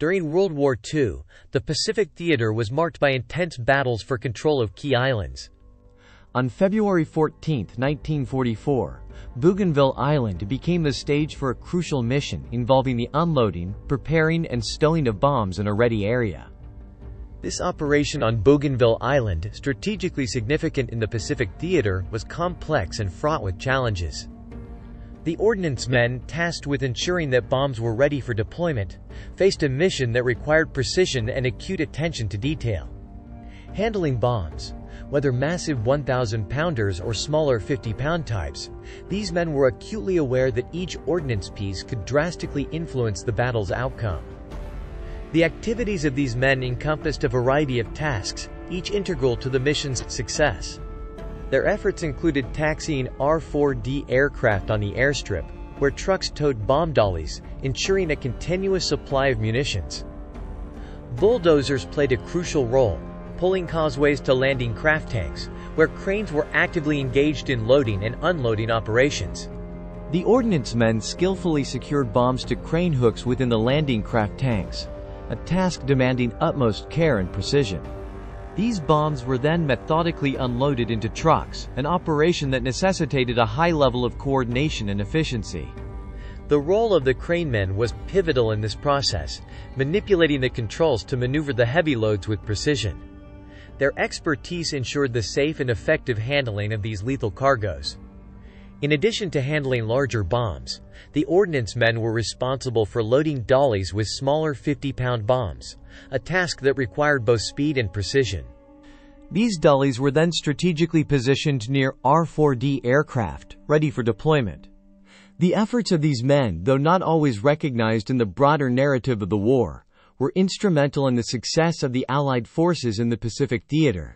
During World War II, the Pacific Theatre was marked by intense battles for control of key islands. On February 14, 1944, Bougainville Island became the stage for a crucial mission involving the unloading, preparing, and stowing of bombs in a ready area. This operation on Bougainville Island, strategically significant in the Pacific Theatre, was complex and fraught with challenges. The ordnance men, tasked with ensuring that bombs were ready for deployment, faced a mission that required precision and acute attention to detail. Handling bombs, whether massive 1,000-pounders or smaller 50-pound types, these men were acutely aware that each ordnance piece could drastically influence the battle's outcome. The activities of these men encompassed a variety of tasks, each integral to the mission's success. Their efforts included taxiing R4D aircraft on the airstrip, where trucks towed bomb dollies, ensuring a continuous supply of munitions. Bulldozers played a crucial role, pulling causeways to landing craft tanks, where cranes were actively engaged in loading and unloading operations. The ordnance men skillfully secured bombs to crane hooks within the landing craft tanks, a task demanding utmost care and precision. These bombs were then methodically unloaded into trucks, an operation that necessitated a high level of coordination and efficiency. The role of the crane men was pivotal in this process, manipulating the controls to maneuver the heavy loads with precision. Their expertise ensured the safe and effective handling of these lethal cargoes. In addition to handling larger bombs, the ordnance men were responsible for loading dollies with smaller 50-pound bombs, a task that required both speed and precision. These dollies were then strategically positioned near R4D aircraft, ready for deployment. The efforts of these men, though not always recognized in the broader narrative of the war, were instrumental in the success of the Allied forces in the Pacific Theater.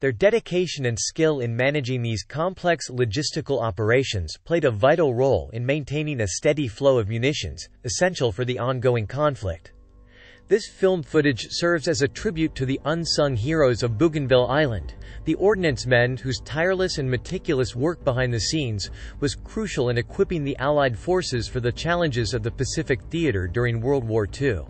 Their dedication and skill in managing these complex logistical operations played a vital role in maintaining a steady flow of munitions, essential for the ongoing conflict. This film footage serves as a tribute to the unsung heroes of Bougainville Island, the ordnance men whose tireless and meticulous work behind the scenes was crucial in equipping the Allied forces for the challenges of the Pacific Theater during World War II.